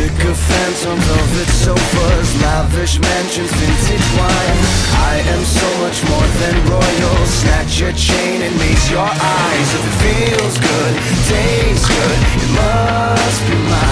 Sick of phantoms of its sofas, lavish mansions, vintage wine. I am so much more than royal. Snatch your chain and meet your eyes. If it feels good, tastes good, it must be mine.